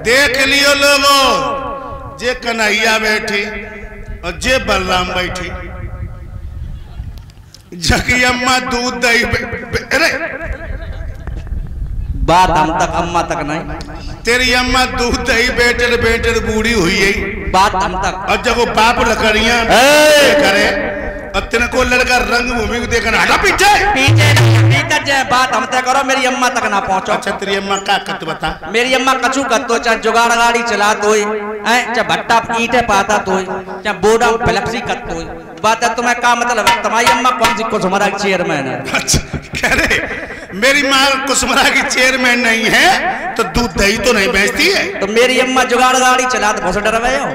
देख लियो लोगों, जे कन्हैया बैठी और जे बलराम बैठी, जकी अम्मा दूध दही अरे बात हम तक अम्मा तक नहीं, तेरी अम्मा दूध दही बेटर बेटर बूढ़ी हुई है बात हम तक। और जब वो बाप लकड़ियां करे और तिनको लड़का रंग भूमि को देखना हटा पीछे पीछे जाए बात हम तक करो, मेरी अम्मा तक ना पहुंचो। अच्छा तेरी अम्मा का कत बता? मेरी अम्मा कछु कतो, चाहे जुगाड़ गाड़ी चला तो, चाहे भट्टा ईटे पाता तो, चाहे बोडा फ्लेक्सी कत तो, बात है तुम्हें का मतलब है? तुम्हारी अम्मा कौन सी कुसुमरा की चेयरमैन है? अच्छा कह रहे मेरी माँ कुसुमरा की चेयरमैन नहीं है तो दूध दही तो नहीं बेचती है। तो मेरी अम्मा जुगाड़ गाड़ी चला तो बहुत डर रहे हो,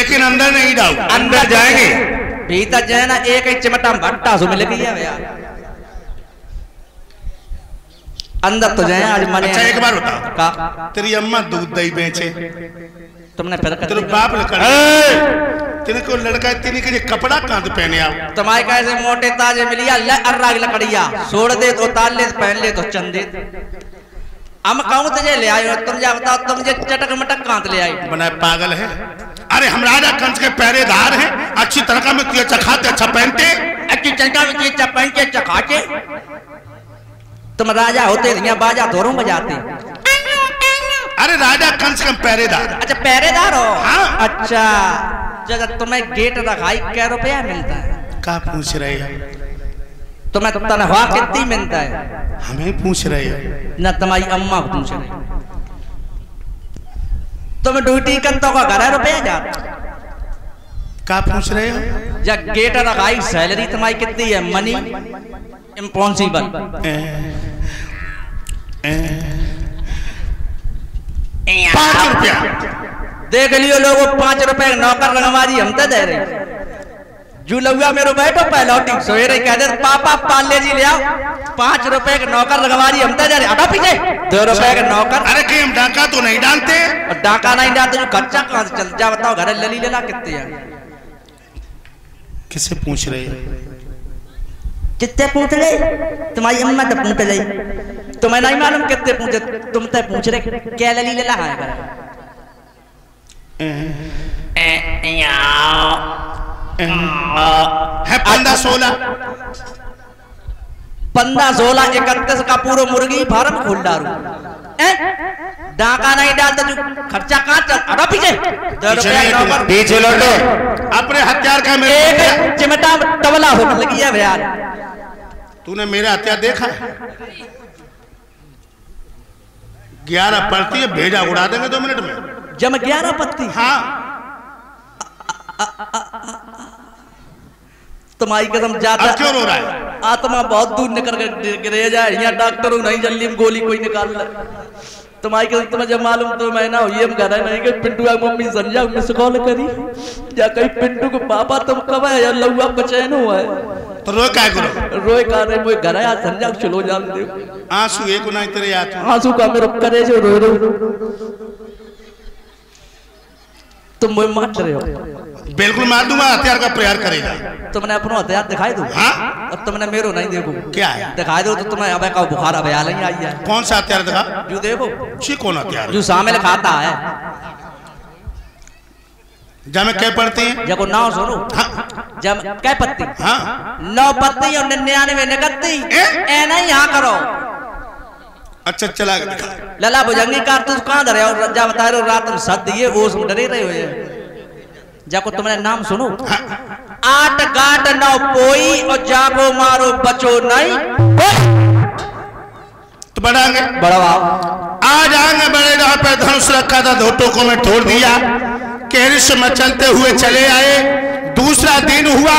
लेकिन अंदर नहीं डालो, अंदर जाएंगे भीतर जाए ना, एक ही चिमटा भट्टा सो मिल गया यार, अंदर तो जाए आज मन। अच्छा एक बार बताओ का तेरी अम्मा दूध दही बेचे? तुमने तेरे बाप को लड़का तेरे के लिए कपड़ा कहाँ पहने आओ? तुम्हारे कैसे मोटे ताजे मिलिया अर्राग लकड़िया छोड़ दे तो ताल ले पहन ले तो चंदे हम कहूँ तुझे ले आयो। तुम जा बताओ तुम जे चटक मटक कहाँ ले आई? बना पागल है? अरे हम राजा कंस के पहरेदार हैं, अच्छी तड़का में चखाते अच्छा पहनते, अच्छी चटका में पहन के चखाते। तुम राजा होते बाजा दोनों बजाते। अरे राजा कंस का पहरेदार? अच्छा पहरेदार हो? हाँ। अच्छा जब तुम्हें गेट रखाई क्या रुपया मिलता है? क्या पूछ रहे हो? तुम्हें तनख्वाह कितनी मिलता है? हमें पूछ रहे हो ना, तुम्हारी अम्मा को पूछ रहे हो। तुम्हें ड्यूटी कंतों का घर है रुपया जाता? क्या पूछ रहे हो? जब गेट रखाई सैलरी तुम्हारी कितनी है? Money impossible. ₹5 देख लियो लोगों, ₹5 नौकर रंगमारी हम तो दे रहे। जुलुआ मेरो बैठो पहलौटी सोए रही, कह दे पापा पाले जी ले आओ। ₹5 के नौकर रंगमारी हम तो दे रहे, हटा पीछे। ₹2 के नौकर? अरे कि हम डाका तो नहीं डालते? और डाका नहीं डालते जो खर्चा कहाँ से चल? जा बताओ घर लली लेला कितने है? किससे पूछ रहे हो? कितने पूछ रहे? तुम्हारी अम्मा तो पूछ रही, तुम्हें नहीं मालूम कितने पूछे? तुम तो पूछ रहे क्या लली लेला है? $15, 16, 31 का पूरा मुर्गी फार्म खोल डालू। डाका नहीं डालता जो खर्चा कहाँ चल? पीछे पीछे लौटो अपने हथियार का। एक चिमटा तबला हो लगी है भैया, तूने मेरा हथियार देखा? 11 पत्ती भेजा उड़ा देंगे 2 मिनट में। जब 11 पत्ती? हाँ। तुम्हारी कसम जाता क्यों रो रहा है? आत्मा बहुत दूर निकल कर गिरे जाए, यहाँ डॉक्टर नहीं जल्दी में गोली कोई निकाल ले। तुम्हारी कसम तुम्हें जब मालूम तो मैं ना ये घर नहीं कि पिंटू का मम्मी समझा मिस कॉल करी या कहीं पिंटू को पापा तुम कब है या लहुआ बचैन हुआ है तो रोए क्या करो? रोए का रे मोए घर आ समझा चलो जान दे आंसू एक ना तेरे आते आंसू का मेरे करे जो रो रो तुम मोए मार रहे हो। बिल्कुल मार दूंगा, हथियार का प्रहार करेगा। तुमने अपना हथियार दिखाई दो। हां और तुमने मेरो नहीं देखो क्या है? दिखाई दो तो तुम्हें अब का बुखार अब आ नहीं आई है। कौन सा हथियार दिखा? जो देखो छी कौन हथियार? जो शामिल खाता है जमे क्या पड़ती है? जब ना सुनो जब क्या पत्ती? हाँ 9 पत्ती और 99 निकलती ए नहीं। हाँ करो अच्छा चला गया लला भुजंगी कारतूस कहाँ धरे? और जा बता रहे हो रात में सद दिए ओस में डरे रहे हो। जाको तुमने नाम सुनो 8 गाट 9 पोई और जाको मारो बचो नहीं। तो बढ़ाएंगे बढ़ाओ आज आएंगे बड़े राह पे धनुष रखा था धोटों को मैं तोड़ दिया केरिश मचलते हुए चले आए। दूसरा दिन हुआ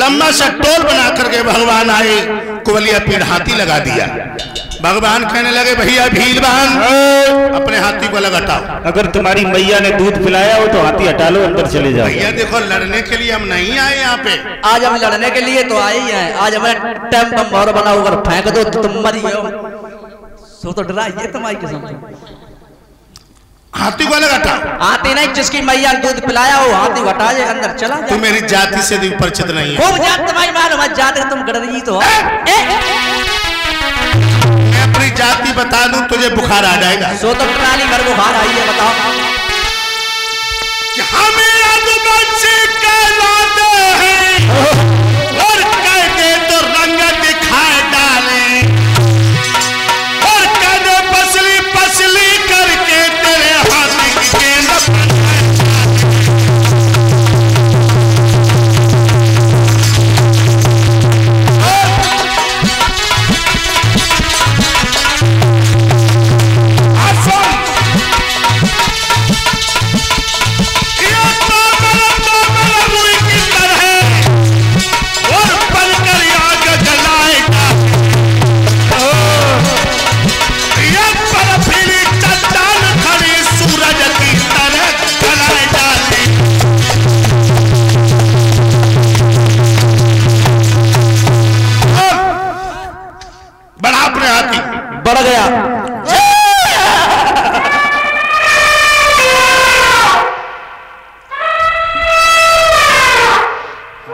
लंबा सा टोल बना करके भगवान आए, कुवलिया पीर हाथी लगा दिया। भगवान कहने लगे भैया भीलवान अपने हाथी को लगाओ, अगर तुम्हारी मैया ने दूध पिलाया हो तो हाथी हटा लो अंदर चले जाओ। भैया देखो लड़ने के लिए हम नहीं आए यहाँ पे, आज हम लड़ने के लिए तो आए ही हैं। आज हमारे टेम बम भौर बना होकर फेंक दो तो तुम मरी हो। सो तो डरा ये तुम्हारी कसम हाथी को अलग हटा। हाथी नहीं जिसकी मैया दूध पिलाया हो हाथी हटा जाए अंदर चला। तू मेरी जाति से भी परिचित नहीं है। खूब जात तुम्हारी मालूम है, जात तुम गड़री तो हो। मैं अपनी तेरी जाति बता दूं तुझे बुखार आ जाएगा। सो तो प्राणी भर बुखार आई है, बताओ हमें कहलाते हैं और कहते तो रंग दिखा डाले और कहते पसली पसली करके तेरे हाथी के न बढ़ गया।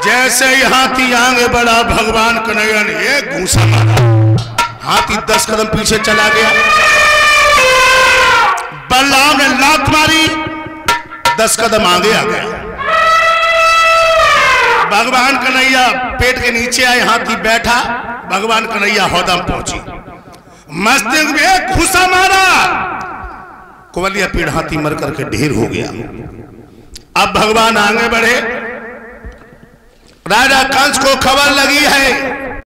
जैसे ही हाथी आगे बढ़ा भगवान कन्हैया ने एक घूंसा मारा, हाथी 10 कदम पीछे चला गया। बलराम ने लात मारी, 10 कदम आगे आ गया। भगवान कन्हैया पेट के नीचे आए, हाथी बैठा, भगवान कन्हैया हौदा पहुंची, मस्तिष्क में एक घुसा मारा, कुवलिया पीड़ हाथी मर करके ढेर हो गया। अब भगवान आगे बढ़े, राजा कंस को खबर लगी है